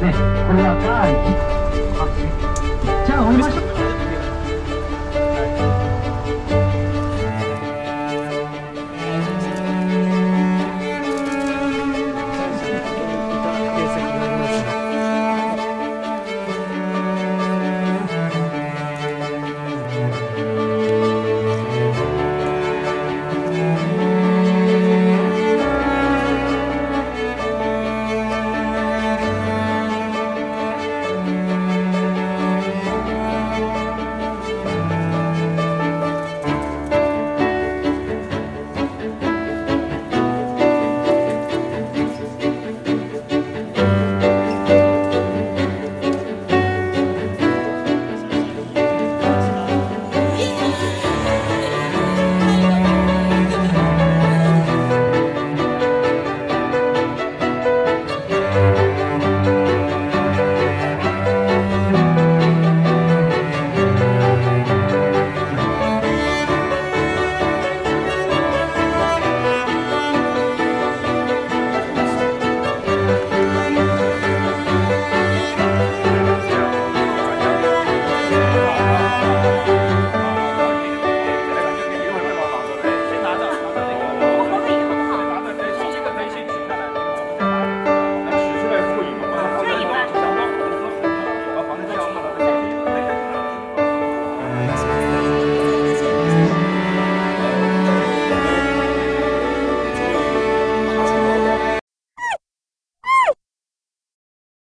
ね、これが第一発ですね。じゃあ降りましょう。